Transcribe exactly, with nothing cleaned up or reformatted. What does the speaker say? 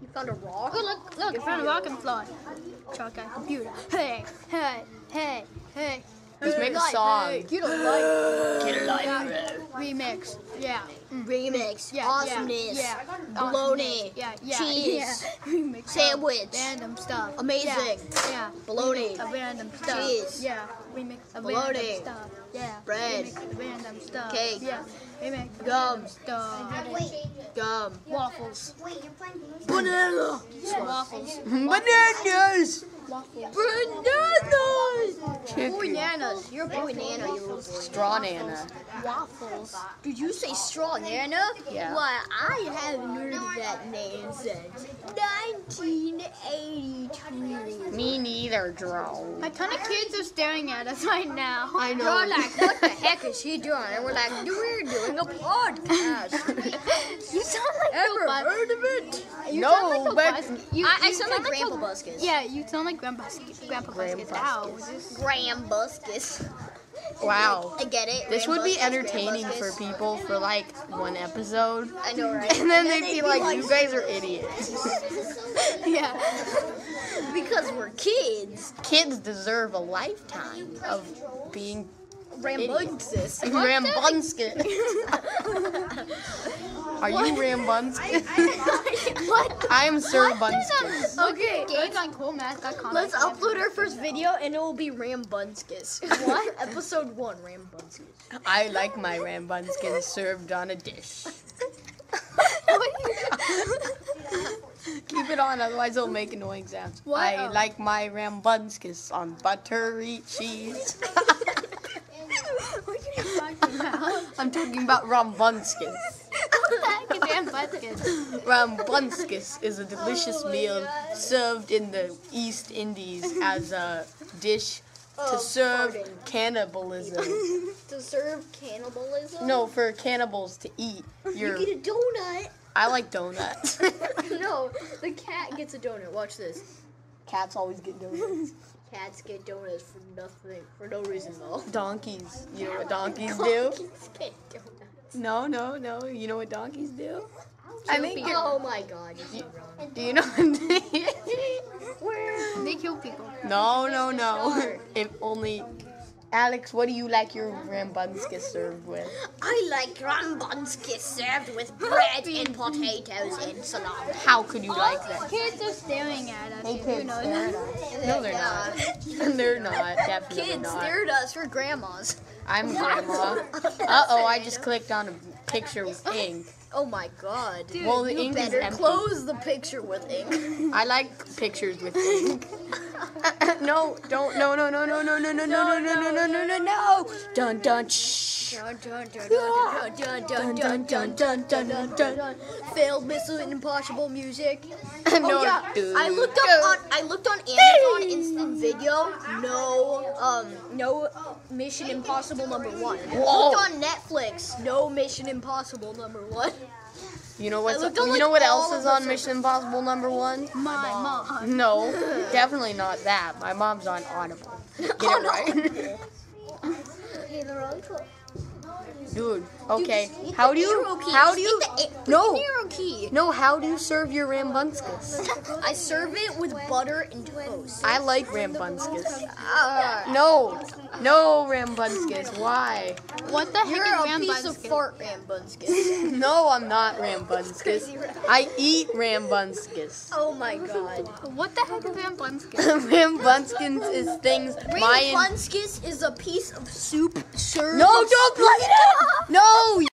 You found a rock? Oh, look, look, I found a rock and fly. Chalk out computer. Hey, hey, hey, hey. Let's hey, make a song. Hey, get a life. Get a life, yeah. Bro. Remix. Yeah. Mm. Remix. Yeah. Awesomeness. Yeah. Bologna. Yeah. Yeah. Cheese. Yeah. Remix. Sandwich. Random stuff. Amazing. Yeah. Yeah. Bologna. Remix of random stuff. Cheese. Yeah. Remix of bologna. Random stuff. Yeah. Bread. Remix of random stuff. Cake. Yeah. Remix of gum. Stuff. Gum. Waffles. Wait, you're playing banana. Yeah. Waffles. Bananas. Waffles. Bananas. Chicken. Bananas. You're a boy Nana. You're straw Nana. Waffles. Did you say straw Nana? Yeah. Why, I haven't heard that name since nineteen eighty-two. Me neither, Drew. A ton of kids are staring at us right now. I know. They're like, what the heck is she doing? And we're like, we're doing a podcast. You sound like Ever Bill heard of it? You no, like but you, I, I you sound, sound like Grandpa like Buscus. Yeah, you sound like Grandpa Buscus. Grandpa Buscus. Buscus. Rambunscus. Wow. I get it. This Rambunscus would be entertaining for people for like one episode. I know, right? And then, and then they'd, they'd be, be like, like, you guys are idiots. Yeah. Because we're kids. Kids deserve a lifetime of being Rambunscus. Rambunscus. Are what? You Rambunscus? What? I am Sir Bunscus. Okay, okay. On cool math dot com. Let's upload our first video and it will be Rambunscus. What? Episode one, Rambunscus. I like my Rambunscus served on a dish. Keep it on, otherwise it'll make annoying sounds. What? I oh. like my Rambunscus on buttery cheese. What are you talking about? I'm talking about Rambunscus. Rambunscus is a delicious oh meal God. served in the East Indies as a dish oh, to serve pardon. cannibalism. To serve cannibalism? No, for cannibals to eat. Your, you get a donut. I like donuts. No, the cat gets a donut. Watch this. Cats always get donuts. Cats get donuts for nothing, for no reason though. Donkeys. You know what donkeys do? Donkeys get donuts. No, no, no. You know what donkeys do? I think. Oh my God, you're so wrong. Do you know what they kill people? No, no, no. If only. Alex, what do you like your Rambunscus served with? I like Rambunscus served with bread and potatoes and salad. How could you like that? Kids are staring at us. They kids know at us. No, they're not. They're not. Definitely kids not. Kids stare at us. We're grandmas. I'm grandma. Uh-oh, I just clicked on a picture with ink. Oh my God. Dude, well, the you ink better is empty. Close the picture with ink. I like pictures with ink. No, don't, no, no, no, no, no, no, no, no, no, no, no, no, no, no, no. Dun, dun, shh. Dun, dun, dun, dun, dun, dun, dun, dun, dun, dun, dun. Failed Mission Impossible music. Oh yeah, I looked up on, I looked on Amazon Instant Video. No, um, no Mission Impossible number one. Looked on Netflix. No Mission Impossible number one. You know what's? Up, you like know what else is on Mission Impossible number one? My, my mom. mom. No, definitely not that. My mom's on Audible. Get it right. Dude. Okay. Dude, how do you? How do you? The, no. Key. No. How do you serve your Rambunscus? I serve it with butter and toast. I like Rambunscus. Uh, no. No, Rambunscus. Why? What the heck You're is Rambunscus? You're a piece of fart, Rambunscus. No, I'm not Rambunscus. I eat Rambunscus. Oh my God. What the heck is Rambunscus? Rambunscus is things Rambunscus Mayan... is a piece of soup served. No, don't play it! No,